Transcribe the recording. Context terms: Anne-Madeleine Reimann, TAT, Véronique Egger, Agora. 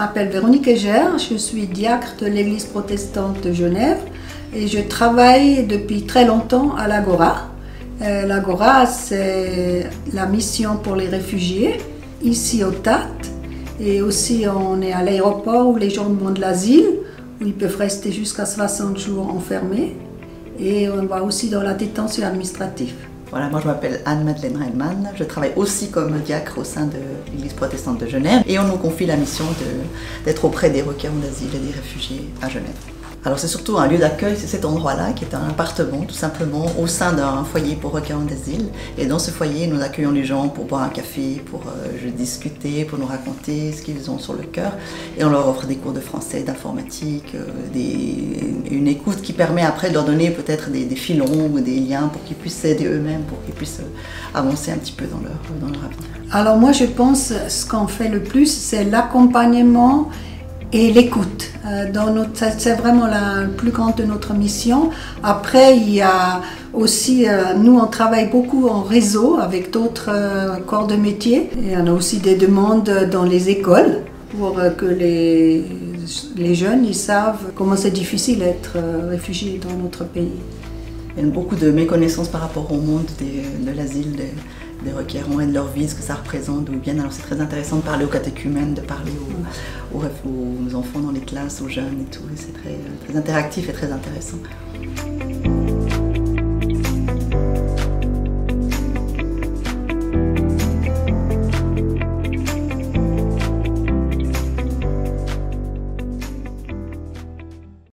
m'appelle Véronique Egger, je suis diacre de l'église protestante de Genève et je travaille depuis très longtemps à l'Agora. L'Agora, c'est la mission pour les réfugiés, ici au TAT, et aussi on est à l'aéroport où les gens demandent l'asile, où ils peuvent rester jusqu'à 60 jours enfermés, et on va aussi dans la détention administrative. Voilà, moi je m'appelle Anne-Madeleine Reimann, je travaille aussi comme diacre au sein de l'église protestante de Genève et on nous confie la mission d'être auprès des requérants d'asile et des réfugiés à Genève. Alors c'est surtout un lieu d'accueil, c'est cet endroit-là qui est un appartement tout simplement au sein d'un foyer pour requérants d'asile, et dans ce foyer nous accueillons les gens pour boire un café, pour discuter, pour nous raconter ce qu'ils ont sur le cœur, et on leur offre des cours de français, d'informatique, une écoute qui permet après de leur donner peut-être des filons ou des liens pour qu'ils puissent s'aider eux-mêmes, pour qu'ils puissent avancer un petit peu dans leur avenir. Alors moi je pense que ce qu'on fait le plus c'est l'accompagnement et l'écoute. C'est vraiment la plus grande de notre mission. Après, il y a aussi, nous on travaille beaucoup en réseau avec d'autres corps de métier. Et on a aussi des demandes dans les écoles pour que les jeunes ils savent comment c'est difficile d'être réfugié dans notre pays. Il y a beaucoup de méconnaissance par rapport au monde de l'asile, des requérants et de leur vie, ce que ça représente, ou bien. Alors c'est très intéressant de parler aux catéchumènes, de parler aux enfants dans les classes, aux jeunes et tout. C'est très, très interactif et très intéressant.